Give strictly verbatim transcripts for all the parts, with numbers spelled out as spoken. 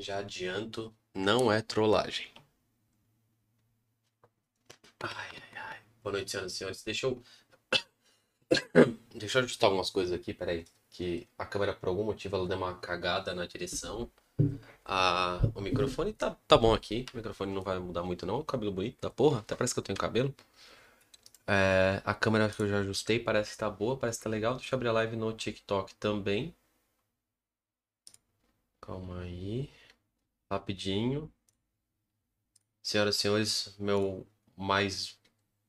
Já adianto, não é trollagem. Ai, ai, ai. Boa noite, senhoras e senhores. Deixa eu... Deixa eu ajustar algumas coisas aqui, peraí. Que a câmera, por algum motivo, ela deu uma cagada na direção. Ah, o microfone tá, tá bom aqui. O microfone não vai mudar muito, não. O cabelo bonito da porra. Até parece que eu tenho cabelo. É, a câmera que eu já ajustei parece que tá boa, parece que tá legal. Deixa eu abrir a live no TikTok também. Calma aí. Rapidinho. Senhoras e senhores, meu mais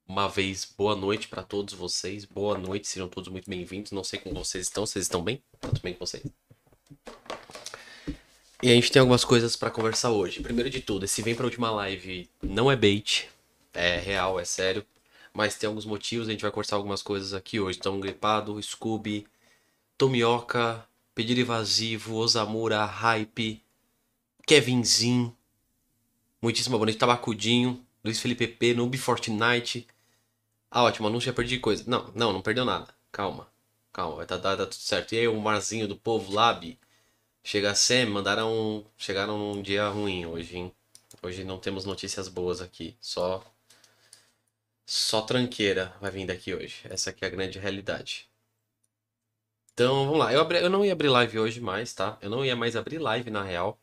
uma vez, boa noite para todos vocês. Boa noite, sejam todos muito bem-vindos. Não sei como vocês estão, vocês estão bem? Tá tudo bem com vocês? E a gente tem algumas coisas para conversar hoje. Primeiro de tudo, esse vem pra última live não é bait, é real, é sério. Mas tem alguns motivos, a gente vai conversar algumas coisas aqui hoje. Então, Gripado, Scooby, Tomioca, Pedido Evasivo, Osamura, Hype, Kevinzinho, muitíssimo boa noite, Tabacudinho, Luiz Felipe P, Noob Fortnite. Ah, ótimo, anúncio, já perdi coisa. Não, não, não perdeu nada. Calma, calma, vai tá, tá, tá tudo certo. E aí, o Marzinho do Povo Lab. Chega a ser, mandaram. Chegaram num dia ruim hoje, hein? Hoje não temos notícias boas aqui. Só. Só tranqueira vai vir daqui hoje. Essa aqui é a grande realidade. Então, vamos lá. Eu, abri, eu não ia abrir live hoje mais, tá? Eu não ia mais abrir live, na real.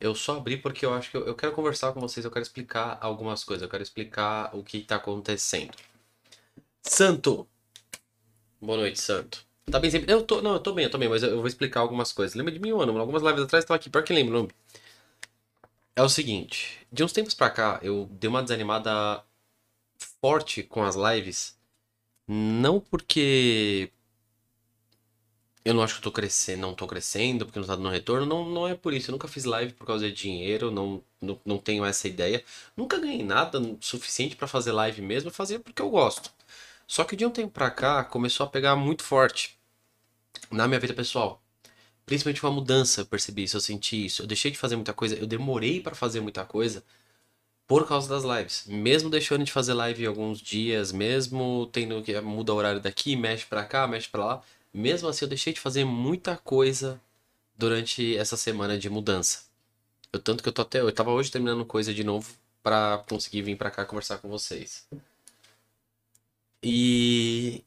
Eu só abri porque eu acho que eu, eu quero conversar com vocês. Eu quero explicar algumas coisas. Eu quero explicar o que tá acontecendo. Santo! Boa noite, Santo. Tá bem sempre... Eu tô... Não, eu tô bem, eu tô bem. Mas eu, eu vou explicar algumas coisas. Lembra de mim, mano? Algumas lives atrás eu tava aqui. Pior que lembro, não. É o seguinte. De uns tempos pra cá, eu dei uma desanimada forte com as lives. Não porque... Eu não acho que eu tô crescendo, não tô crescendo, porque não tá dando retorno. Não, não é por isso. Eu nunca fiz live por causa de dinheiro, não, não, não tenho essa ideia. Nunca ganhei nada suficiente pra fazer live mesmo. Eu fazia porque eu gosto. Só que de um tempo pra cá, começou a pegar muito forte na minha vida pessoal. Principalmente uma mudança, eu percebi isso, eu senti isso. Eu deixei de fazer muita coisa, eu demorei pra fazer muita coisa por causa das lives. Mesmo deixando de fazer live alguns dias, mesmo tendo que mudar o horário daqui, mexe pra cá, mexe pra lá. Mesmo assim, eu deixei de fazer muita coisa durante essa semana de mudança. Eu, tanto que eu tô até... Eu tava hoje terminando coisa de novo pra conseguir vir pra cá conversar com vocês. E...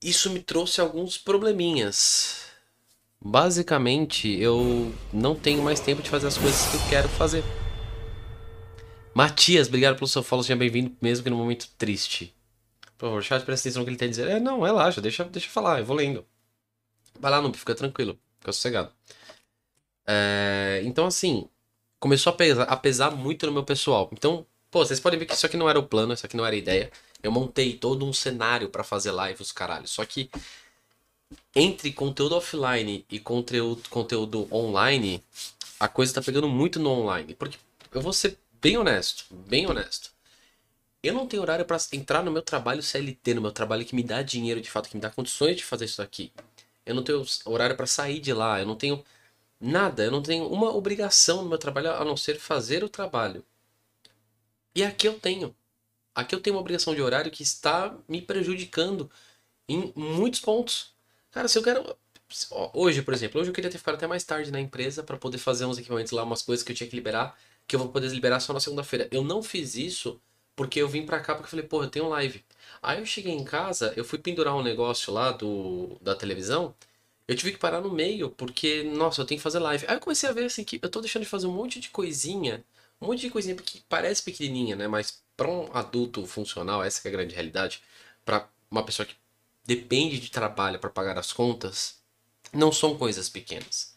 isso me trouxe alguns probleminhas. Basicamente, eu não tenho mais tempo de fazer as coisas que eu quero fazer. Matias, obrigado pelo seu follow, seja bem-vindo, mesmo que num momento triste. Por favor, chat, presta atenção no que ele tem a dizer. É, não, relaxa, deixa, deixa eu falar, eu vou lendo. Vai lá, não, fica tranquilo, fica sossegado. É, então, assim, começou a pesar, a pesar muito no meu pessoal. Então, pô, vocês podem ver que isso aqui não era o plano, isso aqui não era a ideia. Eu montei todo um cenário pra fazer live, os caralhos. Só que entre conteúdo offline e conteúdo, conteúdo online, a coisa tá pegando muito no online. Porque eu vou ser bem honesto, bem honesto. Eu não tenho horário pra entrar no meu trabalho C L T, no meu trabalho que me dá dinheiro de fato, que me dá condições de fazer isso aqui. Eu não tenho horário pra sair de lá, eu não tenho nada, eu não tenho uma obrigação no meu trabalho a não ser fazer o trabalho. E aqui eu tenho. Aqui eu tenho uma obrigação de horário que está me prejudicando em muitos pontos. Cara, se eu quero... Hoje, por exemplo, hoje eu queria ter ficado até mais tarde na empresa pra poder fazer uns equipamentos lá, umas coisas que eu tinha que liberar, que eu vou poder liberar só na segunda-feira. Eu não fiz isso... Porque eu vim pra cá porque eu falei, porra, eu tenho live. Aí eu cheguei em casa, eu fui pendurar um negócio lá do, da televisão. Eu tive que parar no meio, porque, nossa, eu tenho que fazer live. Aí eu comecei a ver assim, que eu tô deixando de fazer um monte de coisinha. Um monte de coisinha que parece pequenininha, né? Mas pra um adulto funcional, essa que é a grande realidade. Pra uma pessoa que depende de trabalho pra pagar as contas, não são coisas pequenas.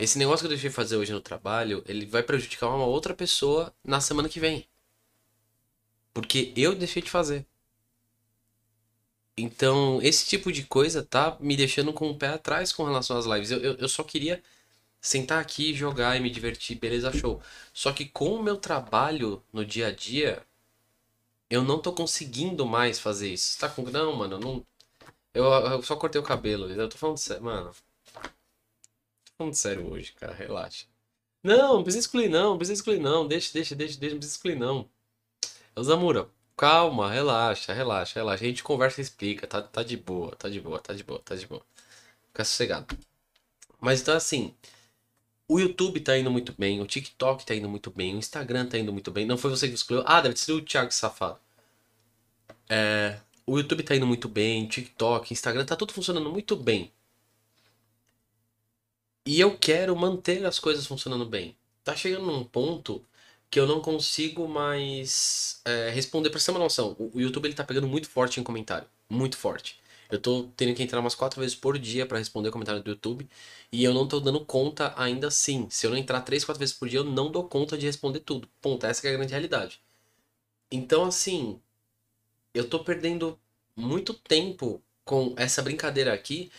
Esse negócio que eu deixei de fazer hoje no trabalho, ele vai prejudicar uma outra pessoa na semana que vem. Porque eu deixei de fazer. Então, esse tipo de coisa tá me deixando com o pé atrás com relação às lives. Eu, eu, eu só queria sentar aqui, jogar e me divertir, beleza, show. Só que com o meu trabalho no dia a dia, eu não tô conseguindo mais fazer isso. Tá com... Não, mano, não... Eu, eu só cortei o cabelo. Eu tô falando sério, mano. Tô falando sério hoje, cara, relaxa. Não, não precisa excluir, não. Não precisa excluir, não. Deixa, deixa, deixa, deixa. Não precisa excluir, não. Osamura, calma, relaxa, relaxa, relaxa. A gente conversa e explica, tá, tá de boa, tá de boa, tá de boa, tá de boa. Fica sossegado. Mas então assim, O YouTube tá indo muito bem, o TikTok tá indo muito bem, o Instagram tá indo muito bem. Não foi você que escolheu. Ah, deve ser o Thiago Safado. É, o YouTube tá indo muito bem, TikTok, Instagram, tá tudo funcionando muito bem. E eu quero manter as coisas funcionando bem. Tá chegando num ponto que eu não consigo mais é, responder, pra você ter uma noção. O, o YouTube ele tá pegando muito forte em comentário, muito forte. Eu tô tendo que entrar umas quatro vezes por dia pra responder o comentário do YouTube. E eu não tô dando conta ainda assim. Se eu não entrar três, quatro vezes por dia, eu não dou conta de responder tudo. Ponto, essa que é a grande realidade. Então, assim, eu tô perdendo muito tempo com essa brincadeira aqui,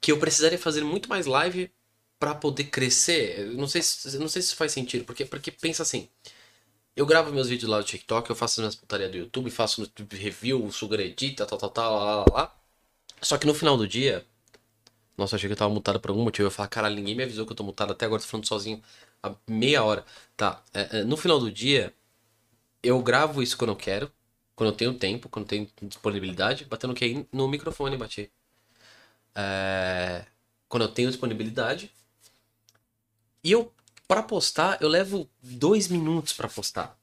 que eu precisaria fazer muito mais live pra poder crescer. Eu não sei se, não sei se isso faz sentido, porque, porque pensa assim... Eu gravo meus vídeos lá no TikTok, eu faço as minhas putarias do YouTube, faço no review, sugredita, tal, tal, tal, lá, lá, lá. Só que no final do dia... Nossa, achei que eu tava mutado por algum motivo. Eu ia falar, caralho, ninguém me avisou que eu tô mutado. Até agora tô falando sozinho há meia hora. Tá, é, é, no final do dia... Eu gravo isso quando eu quero. Quando eu tenho tempo, quando eu tenho disponibilidade. Batendo o que no microfone, bati. É, quando eu tenho disponibilidade. E eu, pra postar, eu levo dois minutos pra postar.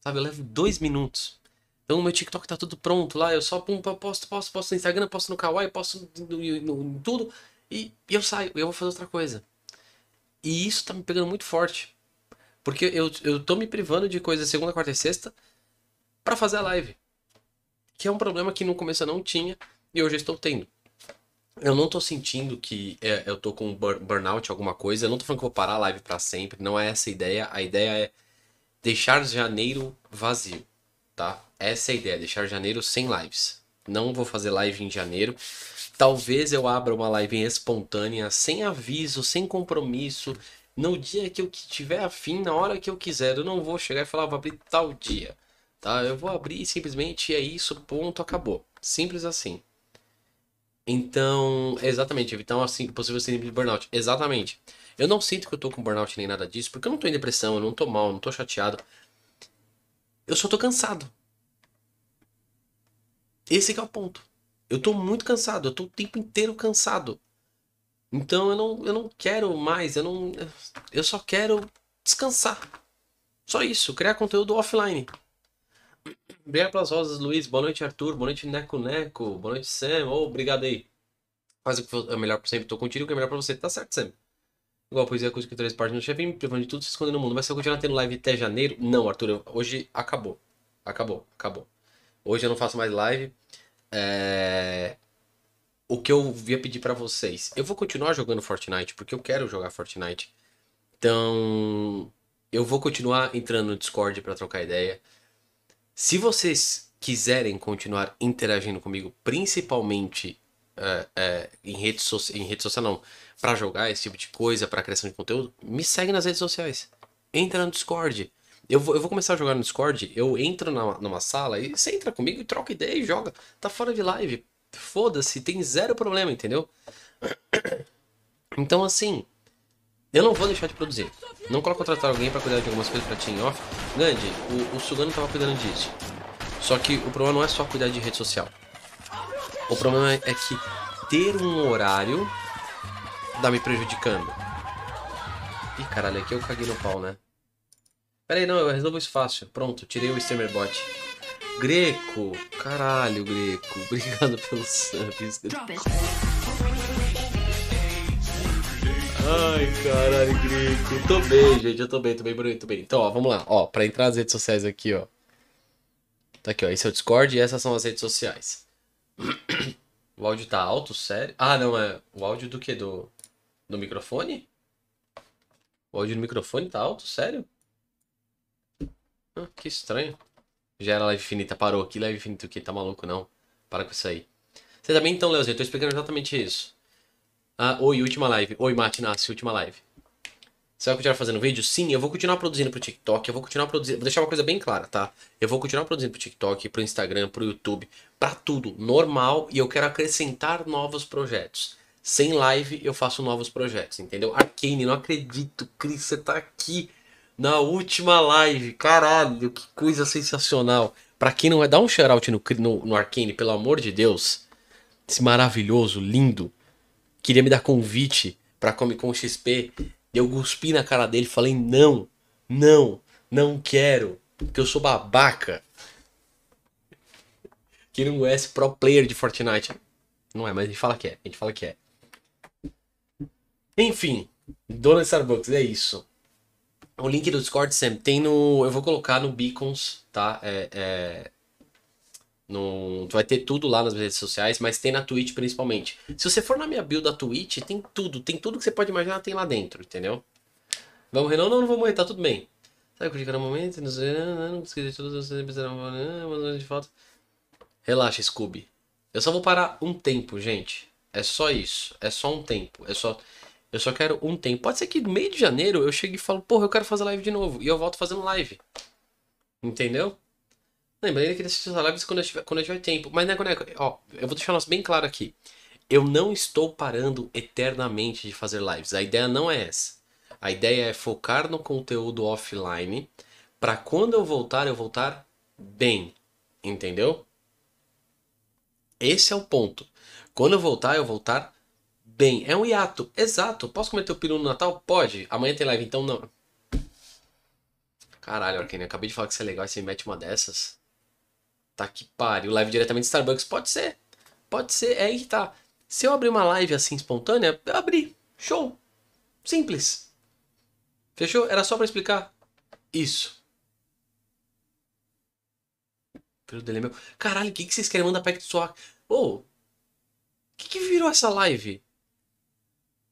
Sabe, eu levo dois minutos. Então o meu TikTok tá tudo pronto lá, eu só pum, posto, posto, posto no Instagram, posto no Kawaii, posto em tudo. E, e eu saio, eu vou fazer outra coisa. E isso tá me pegando muito forte. Porque eu, eu tô me privando de coisas segunda, quarta e sexta pra fazer a live. Que é um problema que no começo eu não tinha e hoje eu estou tendo. Eu não tô sentindo que é, eu tô com um burnout, alguma coisa. Eu não tô falando que eu vou parar a live pra sempre, não é essa a ideia. A ideia é deixar janeiro vazio. Tá? Essa é a ideia, deixar janeiro sem lives. Não vou fazer live em janeiro. Talvez eu abra uma live espontânea, sem aviso, sem compromisso, no dia que eu tiver afim, na hora que eu quiser. Eu não vou chegar e falar, ah, vou abrir tal dia, tá? Eu vou abrir simplesmente, e é isso, ponto, acabou. Simples assim. Então, exatamente, evitar uma possível síndrome de burnout. Exatamente. Eu não sinto que eu tô com burnout nem nada disso, porque eu não tô em depressão, eu não tô mal, eu não tô chateado. Eu só tô cansado. Esse que é o ponto. Eu tô muito cansado. Eu tô o tempo inteiro cansado. Então eu não, eu não quero mais. Eu, não, eu só quero descansar. Só isso. Criar conteúdo offline. Obrigado pelas rosas, Luiz. Boa noite, Arthur. Boa noite, Neco Neco. Boa noite, Sam. Oh, obrigado aí. Faz o que é melhor pra sempre. Tô contigo, o que é melhor pra você. Tá certo, Sam. Igual a poesia com os escritores partem no chefe, me privando de tudo, se escondendo no mundo. Mas se eu continuar tendo live até janeiro... Não, Arthur, eu, hoje acabou. Acabou, acabou. Hoje eu não faço mais live. É... O que eu ia pedir pra vocês... Eu vou continuar jogando Fortnite, porque eu quero jogar Fortnite. Então... Eu vou continuar entrando no Discord pra trocar ideia. Se vocês quiserem continuar interagindo comigo, principalmente... É, é, em rede social, em rede social não, pra jogar esse tipo de coisa, pra criação de conteúdo, me segue nas redes sociais, entra no Discord. Eu vou, eu vou começar a jogar no Discord, eu entro na, numa sala e você entra comigo e troca ideia e joga. Tá fora de live, foda-se, tem zero problema, entendeu? Então assim, eu não vou deixar de produzir. Não coloco contratar alguém pra cuidar de algumas coisas pra ti em off. Gandhi, o, o Sugano tava cuidando disso. Só que o problema não é só cuidar de rede social. O problema é que ter um horário dá me prejudicando. Ih, caralho, aqui eu caguei no pau, né? Pera aí, não, eu resolvo isso fácil. Pronto, tirei o streamer bot. Greco, caralho, Greco. Obrigado pelo subs. Ai, caralho, Greco. Tô bem, gente, eu tô bem, tô bem, tô bem. Então, ó, vamos lá. Ó, pra entrar nas redes sociais aqui, ó. Tá aqui, ó, esse é o Discord e essas são as redes sociais. O áudio tá alto, sério? Ah, não, é o áudio do que? Do, do microfone? O áudio do microfone tá alto, sério? Ah, que estranho. Já era live finita, parou aqui, live finita o que? Tá maluco, não? Para com isso aí. Você também então, Leozinho, eu tô explicando exatamente isso. Ah, oi, última live. Oi, Martinácio, última live. Você vai continuar fazendo vídeo? Sim, eu vou continuar produzindo pro TikTok, eu vou continuar produzindo... Vou deixar uma coisa bem clara, tá? Eu vou continuar produzindo pro TikTok, pro Instagram, pro YouTube, pra tudo, normal, e eu quero acrescentar novos projetos. Sem live, eu faço novos projetos, entendeu? Arcane, não acredito, Cris, você tá aqui na última live, caralho, que coisa sensacional. Pra quem não é, dá um shoutout no, no, no Arcane, pelo amor de Deus. Esse maravilhoso, lindo, queria me dar convite pra Comic Con X P... Eu cuspi na cara dele e falei, não, não, não quero, porque eu sou babaca. Quem não conhece pro player de Fortnite? Não é, mas a gente fala que é, a gente fala que é. Enfim, dona Starbucks, é isso. O link do Discord sempre tem no... Eu vou colocar no Beacons, tá? É... é... No, tu vai ter tudo lá nas redes sociais, mas tem na Twitch principalmente. Se você for na minha build da Twitch, tem tudo. Tem tudo que você pode imaginar, tem lá dentro, entendeu? Vamos morrer? Não, não, não vou morrer, tá tudo bem. Sabe, clicar no momento, não sei, não esqueci de tudo, vocês precisaram, mas de falta. Relaxa, Scooby. Eu só vou parar um tempo, gente. É só isso, é só um tempo. É só... Eu só quero um tempo. Pode ser que no meio de janeiro eu chegue e falo, porra, eu quero fazer live de novo. E eu volto fazendo live. Entendeu? Lembrando que assistir as lives quando eu, tiver, quando eu tiver tempo. Mas, né, Coneco, ó, eu vou deixar o nosso bem claro aqui. Eu não estou parando eternamente de fazer lives. A ideia não é essa. A ideia é focar no conteúdo offline para quando eu voltar, eu voltar bem. Entendeu? Esse é o ponto. Quando eu voltar, eu voltar bem. É um hiato. Exato. Posso comer teu peru no Natal? Pode. Amanhã tem live, então não. Caralho, Arquinha, acabei de falar que isso é legal e você me mete uma dessas. Tá que pariu. Live diretamente de Starbucks. Pode ser. Pode ser. É aí que tá. Se eu abrir uma live assim espontânea, eu abri. Show. Simples. Fechou? Era só pra explicar isso. Pelo dele é meu. Caralho, o que, que vocês querem mandar pra sua... Ô. O que, que virou essa live?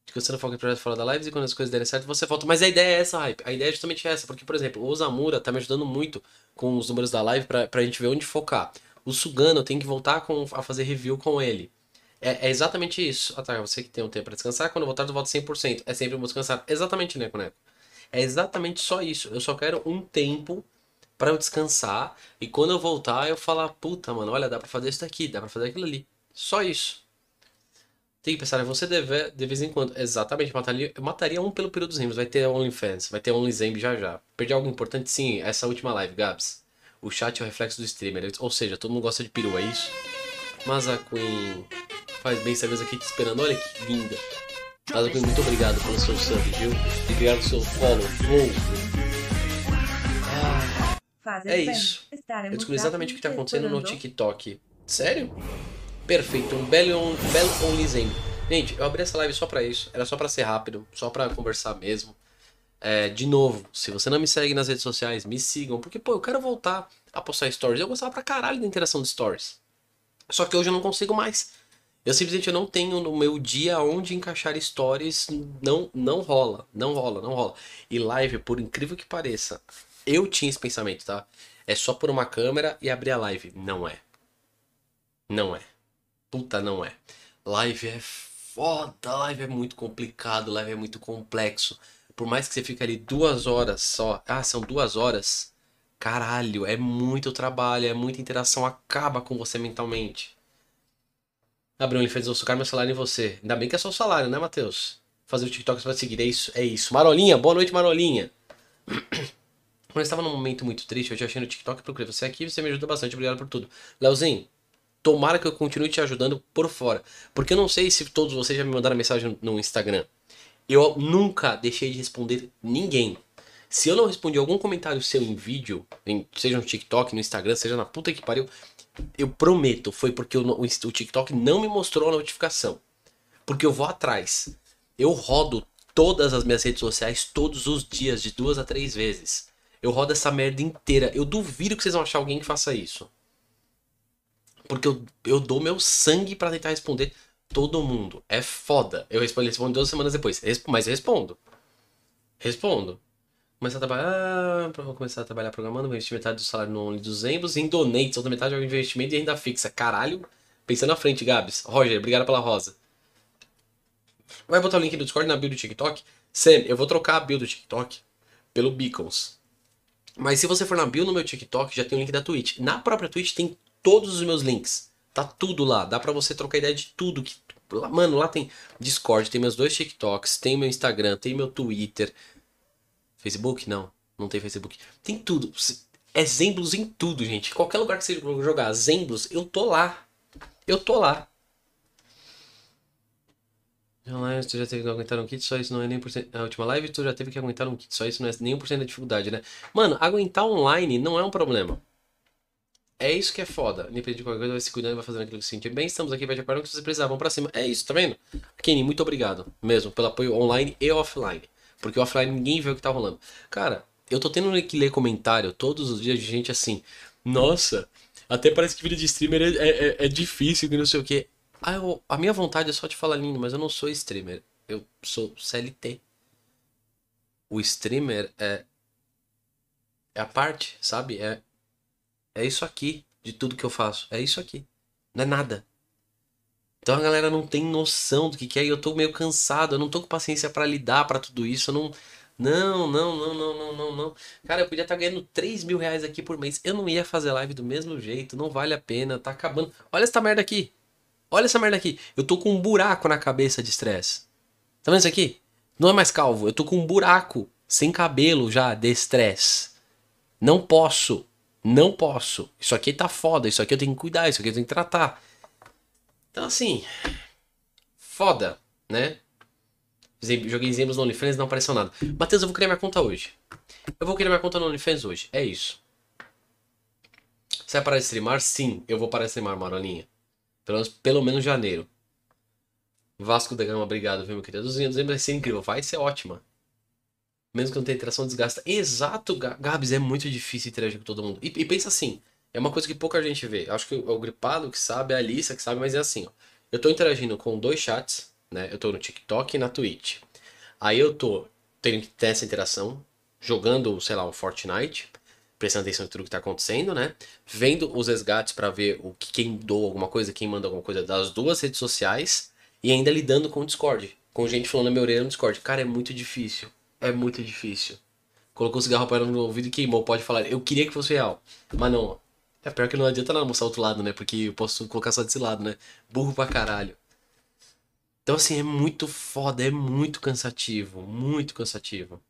De que você não foca em projeto fora da live e quando as coisas derem certo você volta. Mas a ideia é essa, hype. A ideia é justamente essa. Porque, por exemplo, o Osamura tá me ajudando muito com os números da live pra, pra gente ver onde focar. O Sugano tem que voltar com, a fazer review com ele. É, é exatamente isso. Ah tá, você que tem um tempo pra descansar. Quando eu voltar, eu volto cem por cento. É sempre bom descansar. Exatamente, né, Coneco? É exatamente só isso. Eu só quero um tempo pra eu descansar. E quando eu voltar, eu falar, puta, mano, olha, dá pra fazer isso daqui, dá pra fazer aquilo ali. Só isso. Tem que pensar, você deve, de vez em quando. Exatamente, mataria, mataria um pelo período dos rims. Vai ter OnlyFans, vai ter OnlyZembe já já. Perdi algo importante? Sim, essa última live, Gabs. O chat é o reflexo do streamer. Ou seja, todo mundo gosta de peru, é isso? Mas a Queen faz bem serviço aqui te esperando. Olha que linda. Mas a Queen, muito obrigado pelo seu sub, viu? E obrigado pelo seu follow. Ah, é isso. Eu descobri exatamente o que está acontecendo no TikTok. Sério? Perfeito, um belo, um belo OnlyZembe. Gente, eu abri essa live só pra isso. Era só pra ser rápido, só pra conversar mesmo. É, de novo, se você não me segue nas redes sociais, me sigam. Porque, pô, eu quero voltar a postar stories. Eu gostava pra caralho da interação de stories. Só que hoje eu não consigo mais. Eu simplesmente não tenho no meu dia onde encaixar stories. Não, não rola, não rola, não rola. E live, por incrível que pareça, eu tinha esse pensamento, tá? É só pôr uma câmera e abrir a live. Não é. Não é. Puta, não é. Live é foda, live é muito complicado, live é muito complexo. Por mais que você fique ali duas horas só. Ah, são duas horas? Caralho, é muito trabalho, é muita interação, acaba com você mentalmente. Gabriel, ele fez eu socar meu salário em você. Ainda bem que é só o salário, né, Matheus? Fazer o TikTok pra seguir, é isso, é isso. Marolinha, boa noite, Marolinha. Quando eu estava num momento muito triste, eu te achei no TikTok e procurei você aqui e você me ajudou bastante, obrigado por tudo. Leozinho. Tomara que eu continue te ajudando por fora. Porque eu não sei se todos vocês já me mandaram mensagem no Instagram. Eu nunca deixei de responder ninguém. Se eu não respondi algum comentário seu em vídeo, em, seja no TikTok, no Instagram, seja na puta que pariu, eu prometo, foi porque eu, o, o TikTok não me mostrou a notificação. Porque eu vou atrás. Eu rodo todas as minhas redes sociais todos os dias, de duas a três vezes. Eu rodo essa merda inteira. Eu duvido que vocês vão achar alguém que faça isso. Porque eu, eu dou meu sangue pra tentar responder todo mundo. É foda. Eu respondo, respondo duas semanas depois. Resp mas eu respondo. Respondo. Começar a trabalhar. Vou começar a trabalhar programando. Vou investir metade do salário no Only duzentos. Em donates, outra metade é o investimento e renda fixa. Caralho. Pensando na frente, Gabs. Roger, obrigado pela rosa. Vai botar o link do Discord na build do TikTok? Sam, eu vou trocar a build do TikTok pelo Beacons. Mas se você for na build no meu TikTok, já tem o link da Twitch. Na própria Twitch tem todos os meus links, tá tudo lá, dá pra você trocar ideia de tudo, que, mano, lá tem Discord, tem meus dois TikToks, tem meu Instagram, tem meu Twitter, Facebook, não, não tem Facebook, tem tudo, é Zemblos em tudo, gente, qualquer lugar que você jogar Zemblos, eu tô lá, eu tô lá. Online, tu já teve que aguentar um kit, só isso não é nem por cento. A última live, tu já teve que aguentar um kit, só isso não é nem por cento da dificuldade, né? Mano, aguentar online não é um problema. É isso que é foda. Independente de qualquer coisa, vai se cuidando e vai fazendo aquilo que se sentir bem. Estamos aqui, vai de acordo com o que vocês precisavam pra cima. É isso, tá vendo? Kenny, muito obrigado mesmo pelo apoio online e offline. Porque offline ninguém vê o que tá rolando. Cara, eu tô tendo que ler comentário todos os dias de gente assim. Nossa, até parece que vida de streamer é, é, é difícil e não sei o que. Ah, eu, a minha vontade é só te falar lindo, mas eu não sou streamer. Eu sou C L T. O streamer é... é a parte, sabe? É... é isso aqui, de tudo que eu faço. É isso aqui. Não é nada. Então a galera não tem noção do que, que é. E eu tô meio cansado. Eu não tô com paciência pra lidar pra tudo isso. Eu não... Não, não, não, não, não, não, não. Cara, eu podia estar tá ganhando três mil reais aqui por mês. Eu não ia fazer live do mesmo jeito. Não vale a pena. Tá acabando. Olha essa merda aqui. Olha essa merda aqui. Eu tô com um buraco na cabeça de estresse. Tá vendo isso aqui? Não é mais calvo. Eu tô com um buraco sem cabelo já de estresse. Não posso. Não posso. Isso aqui tá foda. Isso aqui eu tenho que cuidar. Isso aqui eu tenho que tratar. Então, assim... foda, né? Joguei Zembros no OnlyFans e não apareceu nada. Matheus, eu vou criar minha conta hoje. Eu vou criar minha conta no OnlyFans hoje. É isso. Você vai parar de streamar? Sim. Eu vou parar de streamar, Marolinha. Pelo menos, pelo menos janeiro. Vasco da Gama, obrigado, viu, meu querido? Dezembro vai ser incrível. Vai ser ótima. Mesmo que não tenha interação, desgasta. Exato, Gabs, é muito difícil interagir com todo mundo. E, e pensa assim, é uma coisa que pouca gente vê. Acho que o, o gripado que sabe, a Alissa que sabe, mas é assim, ó. Eu tô interagindo com dois chats, né? Eu tô no TikTok e na Twitch. Aí eu tô tendo que ter essa interação, jogando, sei lá, o Fortnite, prestando atenção em tudo que tá acontecendo, né? Vendo os resgates pra ver o que, quem doa alguma coisa, quem manda alguma coisa das duas redes sociais. E ainda lidando com o Discord, com gente falando na minha orelha no Discord. Cara, é muito difícil. É muito difícil. Colocou o cigarro para no ouvido e queimou. Pode falar, eu queria que fosse real. Mas não. É pior que não adianta nada mostrar outro lado, né? Porque eu posso colocar só desse lado, né? Burro pra caralho. Então, assim, é muito foda. É muito cansativo. Muito cansativo.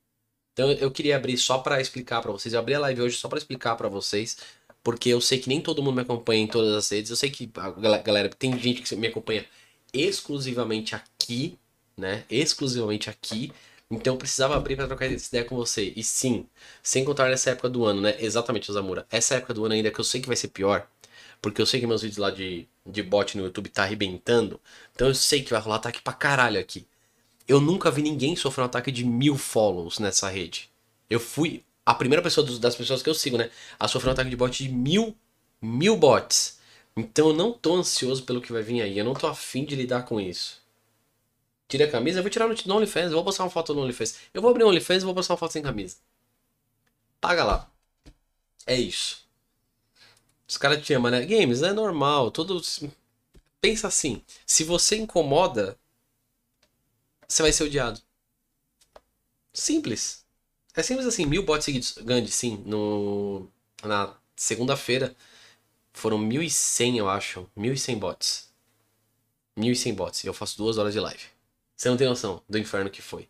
Então, eu queria abrir só pra explicar pra vocês. Eu abri a live hoje só pra explicar pra vocês. Porque eu sei que nem todo mundo me acompanha em todas as redes. Eu sei que, a galera, tem gente que me acompanha exclusivamente aqui, né? Exclusivamente aqui. Então eu precisava abrir pra trocar essa ideia com você. E sim, sem contar nessa época do ano, né? Exatamente, Zamura. Essa época do ano ainda que eu sei que vai ser pior. Porque eu sei que meus vídeos lá de, de bot no YouTube tá arrebentando. Então eu sei que vai rolar ataque pra caralho aqui. Eu nunca vi ninguém sofrer um ataque de mil follows nessa rede. Eu fui a primeira pessoa dos, das pessoas que eu sigo, né? A sofrer um ataque de bot de mil, mil bots. Então eu não tô ansioso pelo que vai vir aí. Eu não tô afim de lidar com isso. Tira a camisa, eu vou tirar no OnlyFans, eu vou postar uma foto no OnlyFans. Eu vou abrir o OnlyFans e vou postar uma foto sem camisa. Paga lá. É isso. Os caras te amam, né? Games, é normal. Todo... pensa assim. Se você incomoda, você vai ser odiado. Simples. É simples assim. Mil bots seguidos. Gandhi, sim. No... na segunda-feira foram mil e cem, eu acho. mil e cem bots. mil e cem bots. E eu faço duas horas de live. Você não tem noção do inferno que foi.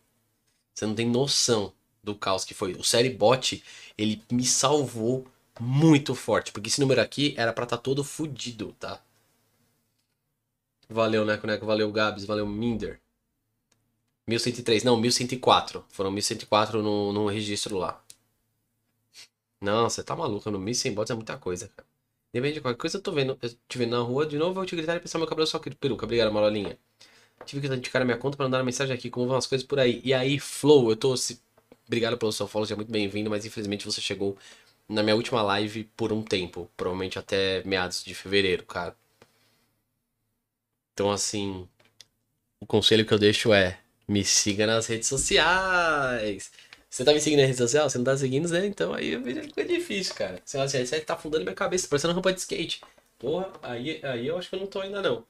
Você não tem noção do caos que foi. O Seribot, ele me salvou muito forte. Porque esse número aqui era pra estar tá todo fudido, tá? Valeu, né, Neco? Valeu, Gabs. Valeu, Minder. mil cento e três. Não, mil cento e quatro. Foram mil cento e quatro no, no registro lá. Não, você tá maluco. No mil e cem bots é muita coisa, cara. Depende de qualquer coisa. Eu tô vendo. Eu te vendo na rua de novo, eu te gritar e pensar meu cabelo só que peruca. Obrigado, Marolinha. Tive que identificar a minha conta pra mandar uma mensagem aqui, como vão as coisas por aí. E aí, Flow, eu tô... Se... obrigado pelo seu follow, seja muito bem-vindo, mas infelizmente você chegou na minha última live por um tempo. Provavelmente até meados de fevereiro, cara. Então, assim, o conselho que eu deixo é, me siga nas redes sociais. Você tá me seguindo na rede social? Você não tá seguindo, né? Então aí fica difícil, cara. Você assim, tá afundando minha cabeça, tá parecendo uma rampa de skate. Porra, aí, aí eu acho que eu não tô ainda, não.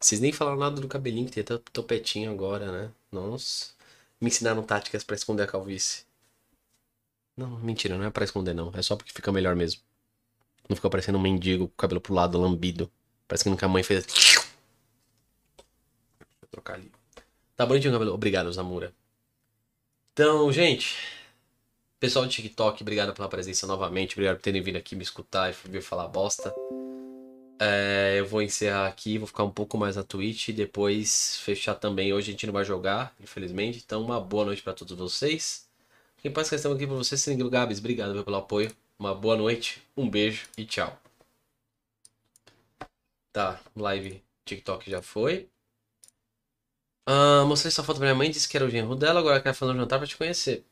Vocês nem falaram nada do cabelinho, que tem até topetinho agora, né? Nossa. Me ensinaram táticas pra esconder a calvície. Não, mentira, não é pra esconder, não. É só porque fica melhor mesmo. Não fica parecendo um mendigo com o cabelo pro lado, lambido. Parece que nunca a mãe fez... Deixa eu trocar ali. Tá bonitinho o cabelo. Obrigado, Zamura. Então, gente... pessoal do TikTok, obrigado pela presença novamente. Obrigado por terem vindo aqui me escutar e vir falar bosta. É, eu vou encerrar aqui, vou ficar um pouco mais na Twitch e depois fechar também. Hoje a gente não vai jogar, infelizmente. Então, uma boa noite para todos vocês. Quem passa que estamos aqui para vocês, Seringuilo Gabs, obrigado pelo apoio. Uma boa noite, um beijo e tchau. Tá, live TikTok já foi. Ah, mostrei sua foto pra minha mãe, disse que era o genro dela, agora quer fazer um jantar pra te conhecer.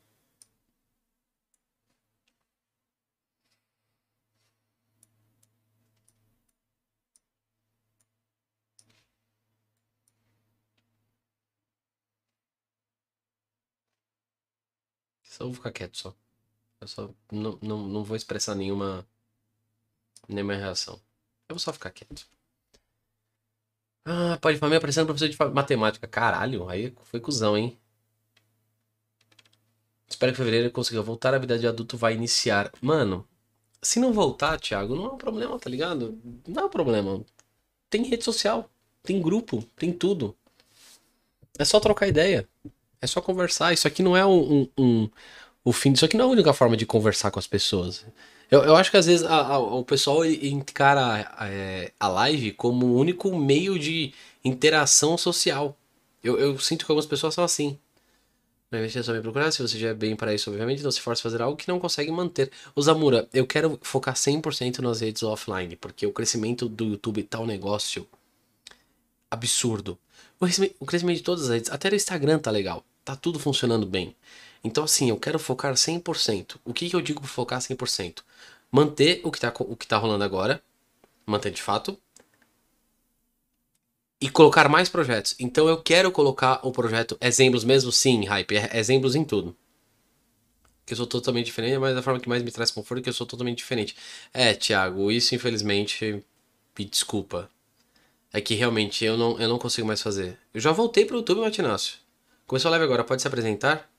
Só vou ficar quieto, só. Eu só não, não, não vou expressar nenhuma, nenhuma reação. Eu vou só ficar quieto. Ah, pai de família aparecendo professor de matemática. Caralho, aí foi cuzão, hein? Espero que em fevereiro eu consiga voltar. A vida de adulto vai iniciar. Mano, se não voltar, Thiago, não é um problema, tá ligado? Não é um problema. Tem rede social, tem grupo, tem tudo. É só trocar ideia. É só conversar. Isso aqui não é um, um, um, o fim. Isso aqui não é a única forma de conversar com as pessoas. Eu, eu acho que às vezes a, a, o pessoal encara a, a, a live como o único meio de interação social. Eu, eu sinto que algumas pessoas são assim. Não é só me procurar, se você já é bem para isso, obviamente, não se force a fazer algo que não consegue manter. Osamura, eu quero focar cem por cento nas redes offline, porque o crescimento do YouTube tá um negócio absurdo. O, o crescimento de todas as redes, até o Instagram tá legal, tá tudo funcionando bem. Então assim, eu quero focar cem por cento. O que, que eu digo por focar cem por cento? Manter o que, tá, o que tá rolando agora. Manter de fato. E colocar mais projetos. Então eu quero colocar o projeto exemplos mesmo, sim, hype. Exemplos em tudo. Que eu sou totalmente diferente, mas a forma que mais me traz conforto é que eu sou totalmente diferente. É, Thiago, isso infelizmente me desculpa. É que realmente eu não, eu não consigo mais fazer. Eu já voltei pro YouTube, Matinácio. Começou a live agora, pode se apresentar?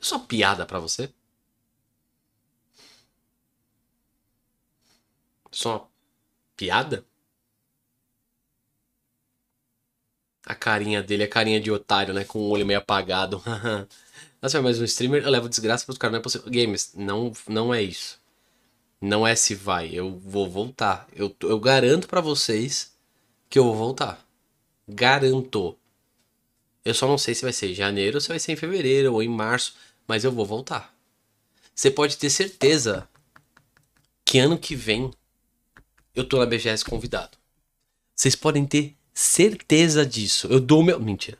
Só piada pra você? Só piada? A carinha dele é carinha de otário, né? Com o olho meio apagado. Nossa, mas um streamer eu levo desgraça pro cara, não é possível. Games, não, não é isso. Não é se vai, eu vou voltar. Eu, eu garanto pra vocês que eu vou voltar. Garanto. Eu só não sei se vai ser em janeiro ou se vai ser em fevereiro ou em março. Mas eu vou voltar. Você pode ter certeza que ano que vem eu tô na B G S convidado. Vocês podem ter certeza disso. Eu dou o meu... Mentira.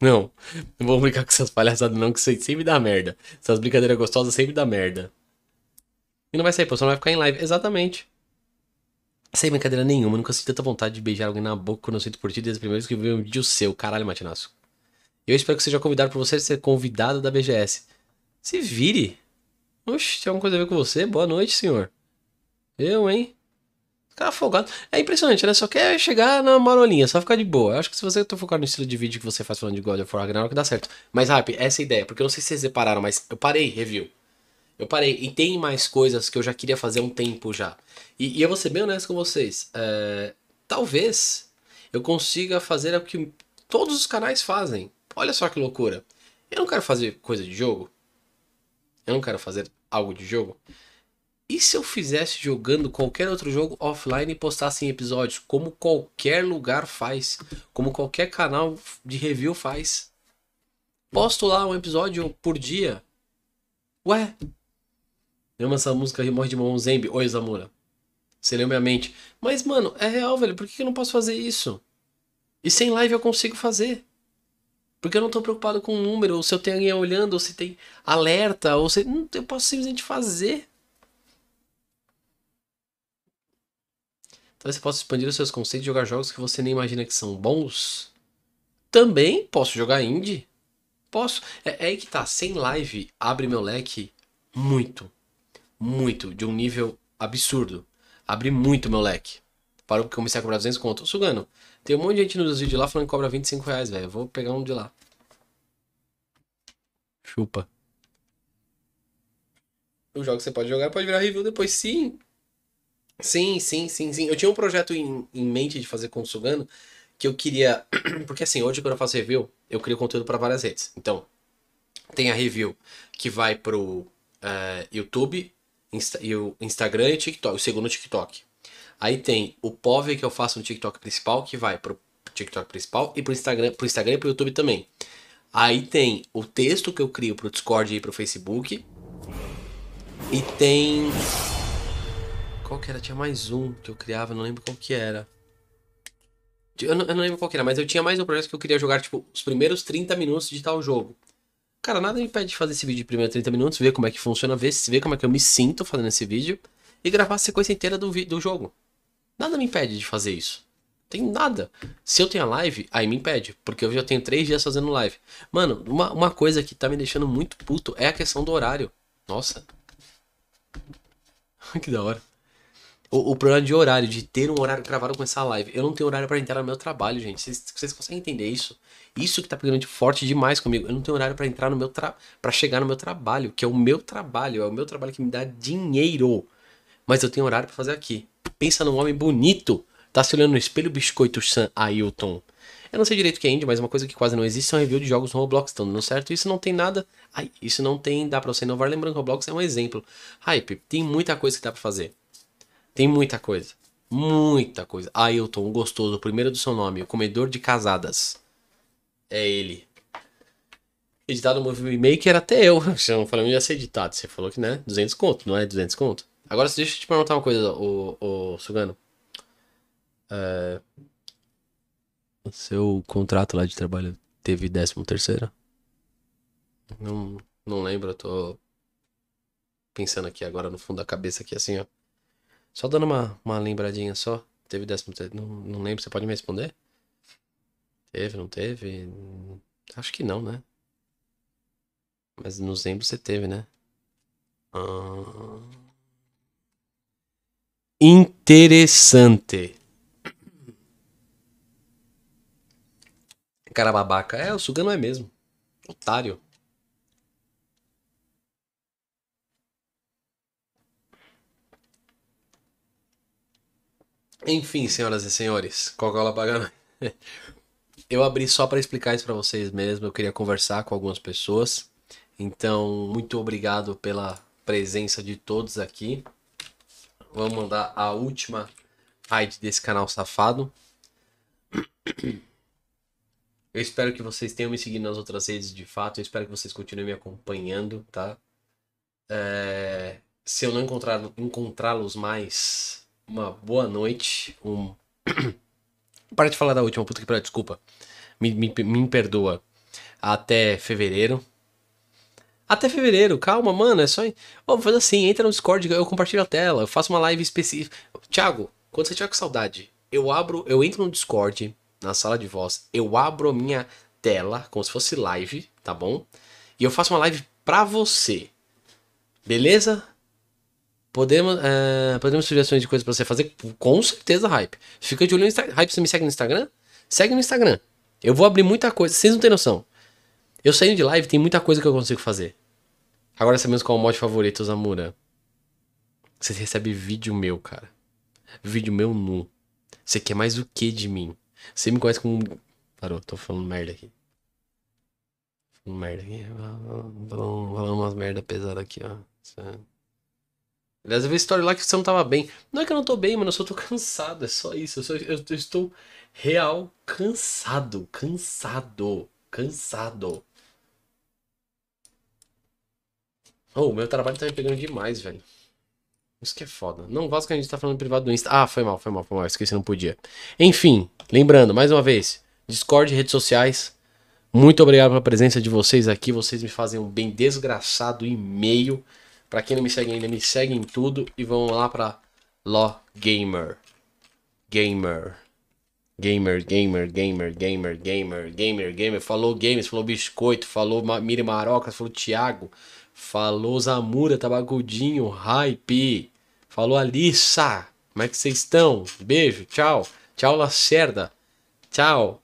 Não. Não vou brincar com essas palhaçadas não, que isso sempre me dá merda. Essas brincadeiras gostosas sempre dá merda. E não vai sair, pô. Você não vai ficar em live. Exatamente. Sem brincadeira nenhuma, eu nunca sinto tanta vontade de beijar alguém na boca quando eu sinto por ti desde a primeira vez que eu vi um vídeo seu. Caralho, Matinasso. Eu espero que seja convidado pra você ser convidado da B G S. Se vire. Oxi, tem alguma coisa a ver com você? Boa noite, senhor. Eu, hein? Cara folgado. É impressionante, né? Só quer chegar na marolinha, só ficar de boa. Eu acho que se você for focar no estilo de vídeo que você faz falando de God of War, Ragnarok, dá certo. Mas, Rap, essa é a ideia, porque eu não sei se vocês repararam, mas eu parei, review. Eu parei, e tem mais coisas que eu já queria fazer há um tempo já. E, e eu vou ser bem honesto com vocês. É, talvez eu consiga fazer o que todos os canais fazem. Olha só que loucura. Eu não quero fazer coisa de jogo. Eu não quero fazer algo de jogo. E se eu fizesse jogando qualquer outro jogo offline e postasse em episódios? Como qualquer lugar faz. Como qualquer canal de review faz. Posto lá um episódio por dia. Ué... Eu amo essa música e morre de mão Zembi. Oi, Zamora. Você leu minha mente. Mas, mano, é real, velho. Por que eu não posso fazer isso? E sem live eu consigo fazer. Porque eu não tô preocupado com o número. Ou se eu tenho alguém olhando. Ou se tem alerta. Ou se... Não, eu posso simplesmente fazer. Talvez você possa expandir os seus conceitos e jogar jogos que você nem imagina que são bons. Também posso jogar indie. Posso. É, é aí que tá. Sem live abre meu leque muito. Muito, de um nível absurdo. Abri muito meu leque. Parou porque eu comecei a cobrar duzentos conto. Sugano, tem um monte de gente nos vídeos lá falando que cobra vinte e cinco reais, velho. Eu vou pegar um de lá. Chupa. O jogo que você pode jogar pode virar review depois, sim. Sim, sim, sim, sim. Eu tinha um projeto em, em mente de fazer com o Sugano que eu queria... Porque assim, hoje quando eu faço review, eu crio conteúdo para várias redes. Então, tem a review que vai pro uh, YouTube, Insta... e o Instagram e o TikTok. O segundo TikTok. Aí tem o P O V que eu faço no TikTok principal, que vai pro TikTok principal e pro Instagram, pro Instagram e pro YouTube também. Aí tem o texto que eu crio pro Discord e pro Facebook. E tem... Qual que era? Tinha mais um que eu criava, não lembro qual que era. Eu não, eu não lembro qual que era, mas eu tinha mais um projeto que eu queria jogar, tipo, os primeiros trinta minutos de tal jogo. Cara, nada me impede de fazer esse vídeo de primeiros trinta minutos, ver como é que funciona, ver, ver como é que eu me sinto fazendo esse vídeo e gravar a sequência inteira do, do jogo. Nada me impede de fazer isso. Tem nada. Se eu tenho a live, aí me impede, porque eu já tenho três dias fazendo live. Mano, uma, uma coisa que tá me deixando muito puto é a questão do horário. Nossa. Que da hora. O, o problema de horário, de ter um horário cravado com essa live. Eu não tenho horário pra entrar no meu trabalho, gente. Vocês, vocês conseguem entender isso? Isso que tá pegando forte demais comigo. Eu não tenho horário pra entrar no meu trabalho, pra chegar no meu trabalho, que é o meu trabalho. É o meu trabalho que me dá dinheiro. Mas eu tenho horário pra fazer aqui. Pensa num homem bonito. Tá se olhando no espelho, biscoito Sam Ailton. Eu não sei direito o que é indie, mas uma coisa que quase não existe são review de jogos no Roblox. Estão dando certo? Isso não tem nada... Ai, isso não tem... Dá pra você inovar. Lembrando que o Roblox é um exemplo. Hype, tem muita coisa que dá pra fazer. Tem muita coisa. Muita coisa. Ailton, o gostoso, o primeiro do seu nome. O comedor de casadas. É ele. Editado no Movie Maker até eu. Se eu não falei, eu ia ser editado. Você falou que, né? duzentos conto, não é duzentos conto? Agora, deixa eu te perguntar uma coisa, ô, ô Sugano. É... O seu contrato lá de trabalho teve décimo terceiro? Não, não lembro, eu tô pensando aqui agora no fundo da cabeça aqui assim, ó. Só dando uma, uma lembradinha só. Teve décimo terceiro? Não, não lembro, você pode me responder? Teve, não teve? Acho que não, né? Mas nos lembro você teve, né? Ah... Interessante. Cara babaca. É, o Sugano é mesmo. Otário. Enfim, senhoras e senhores, Coca-Cola pagando. Eu abri só para explicar isso para vocês mesmo. Eu queria conversar com algumas pessoas. Então, muito obrigado pela presença de todos aqui. Vamos mandar a última raid desse canal safado. Eu espero que vocês tenham me seguido nas outras redes de fato. Eu espero que vocês continuem me acompanhando, tá? É... Se eu não encontrar... encontrá-los mais... Uma boa noite. Um... Para de falar da última, puta que pariu, desculpa. Me, me, me perdoa. Até fevereiro. Até fevereiro, calma, mano. É só. Oh, vou fazer assim, entra no Discord, eu compartilho a tela, eu faço uma live específica. Thiago, quando você tiver com saudade, eu abro, eu entro no Discord, na sala de voz, eu abro a minha tela, como se fosse live, tá bom? E eu faço uma live pra você. Beleza? Podemos, uh, podemos sugestões de coisas pra você fazer? Com certeza, Hype. Fica de olho no Instagram. Hype, você me segue no Instagram? Segue no Instagram. Eu vou abrir muita coisa. Vocês não têm noção. Eu saindo de live, tem muita coisa que eu consigo fazer. Agora sabemos qual é o mod favorito, Zamura. Você recebe vídeo meu, cara. Vídeo meu nu. Você quer mais o que de mim? Você me conhece como... Parou, tô falando merda aqui. Falando merda aqui. Falando umas merda pesada aqui, ó. Aliás, eu vi história lá que você não tava bem. Não é que eu não tô bem, mano, eu só tô cansado. É só isso, eu, só, eu, eu estou real cansado. Cansado, cansado. Oh, meu trabalho tá me pegando demais, velho. Isso que é foda. Não gosto que a gente tá falando privado do Insta. Ah, foi mal, foi mal, foi mal, esqueci, não podia. Enfim, lembrando, mais uma vez, Discord, redes sociais. Muito obrigado pela presença de vocês aqui. Vocês me fazem um bem desgraçado. E-mail. Pra quem não me segue ainda, me segue em tudo. E vamos lá pra Ló Gamer. Gamer. Gamer, gamer, gamer, gamer, gamer, gamer, gamer. Falou games, falou biscoito, falou Miri Marocas, falou Thiago. Falou Zamura, Tabagudinho, Hype. Falou Alissa. Como é que vocês estão? Beijo, tchau. Tchau, Lacerda. Tchau.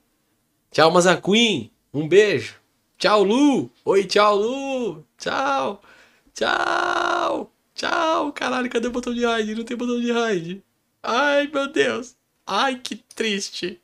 Tchau, Mazaquim. Um beijo. Tchau, Lu. Oi, tchau, Lu. Tchau. Tchau! Tchau! Caralho, cadê o botão de raid? Não tem botão de raid. Ai, meu Deus. Ai, que triste.